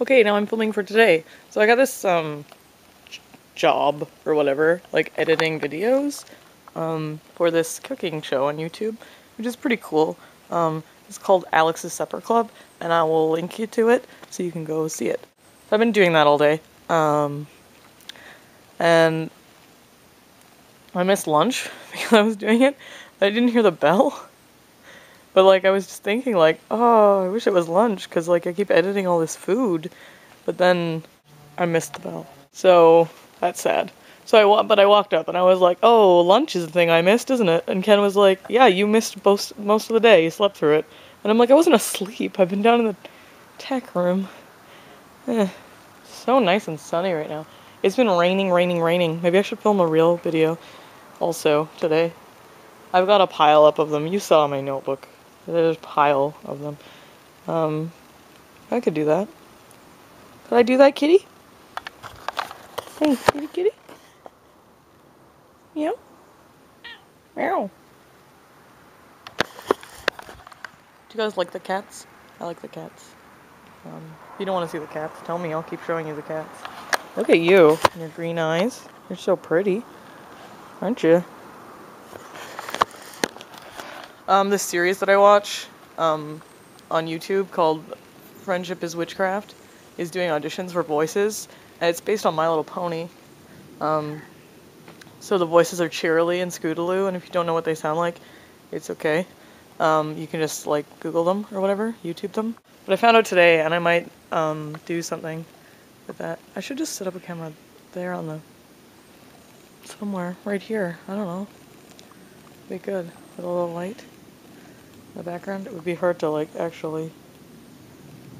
okay, now I'm filming for today. So I got this job or whatever, like editing videos for this cooking show on YouTube, which is pretty cool. It's called Alex's Supper Club, and I will link you to it so you can go see it. So I've been doing that all day, and I missed lunch because I was doing it. I didn't hear the bell, but like I was just thinking like, oh, I wish it was lunch because like I keep editing all this food, but then I missed the bell. So that's sad. But I walked up and I was like, oh, lunch is the thing I missed, isn't it? And Ken was like, yeah, you missed most of the day. You slept through it. And I'm like, I wasn't asleep. I've been down in the tech room. So nice and sunny right now. It's been raining, raining, raining. Maybe I should film a real video also today. I've got a pile up of them. You saw my notebook. There's a pile of them. I could do that. Could I do that, kitty? Hey, kitty, kitty. Meow. Meow. Do you guys like the cats? I like the cats. If you don't want to see the cats, tell me. I'll keep showing you the cats. Look at you and your green eyes. You're so pretty, aren't you? This series that I watch on YouTube called Friendship Is Witchcraft is doing auditions for voices, and it's based on My Little Pony. So the voices are Cheerilee and Scootaloo, and if you don't know what they sound like, it's okay. You can just, like, Google them or whatever, YouTube them. But I found out today, and I might do something with that. I should just set up a camera there on the... somewhere, right here. I don't know. It'd be good. With a little light in the background. It would be hard to, like, actually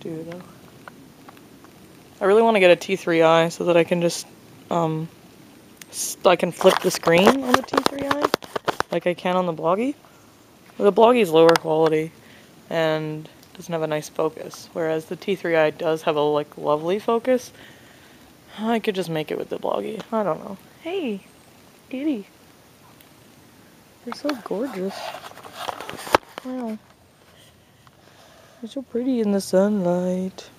do, though. I really want to get a T3I so that I can just... I can flip the screen on the T3I like I can on the Bloggy. The Bloggy is lower quality and doesn't have a nice focus, whereas the T3I does have a like lovely focus. I could just make it with the Bloggy. I don't know. Hey, kitty. You're so gorgeous. Wow. You're so pretty in the sunlight.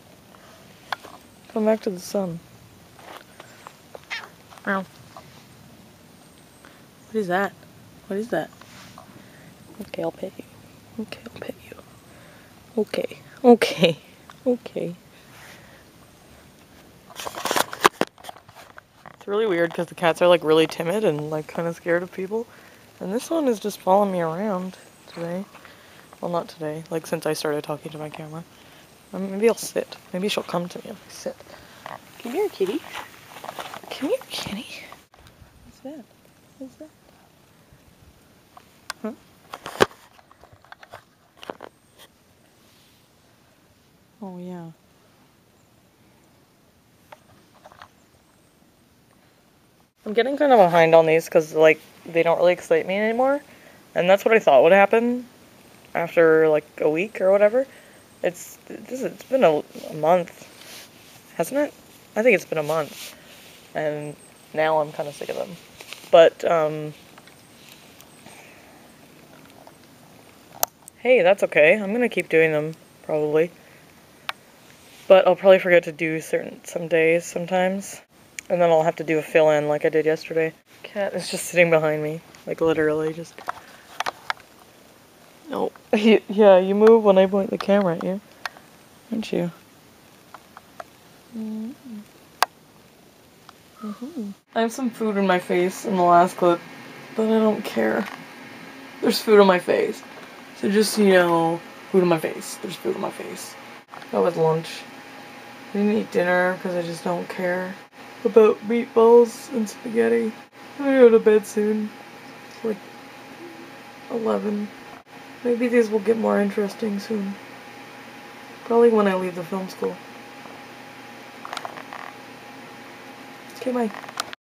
Come back to the sun. Wow. What is that? What is that? Okay, I'll pet you. Okay, I'll pet you. Okay, okay, okay. It's really weird because the cats are like really timid and like kind of scared of people. And this one is just following me around today. Well, not today, like since I started talking to my camera. Maybe I'll sit. Maybe she'll come to me if I sit. Come here, kitty. Come here, kitty. What's that? What's that? Huh? Oh, yeah. I'm getting kind of behind on these because, like, they don't really excite me anymore. And that's what I thought would happen after, like, a week or whatever. It's been a month, hasn't it? I think it's been a month. And now I'm kind of sick of them. But, hey, that's okay. I'm gonna keep doing them, probably. But I'll probably forget to do some days sometimes. And then I'll have to do a fill-in like I did yesterday. Cat is just sitting behind me. Like, literally, just... No. Yeah, you move when I point the camera at you. Aren't you? Mm-mm. Mm-hmm. I have some food in my face in the last clip, but I don't care. There's food on my face. So just, you know, food on my face. There's food on my face. That was lunch. I didn't eat dinner because I just don't care about meatballs and spaghetti. I'm gonna go to bed soon. It's like 11. Maybe these will get more interesting soon. Probably when I leave the film school. Okay, bye.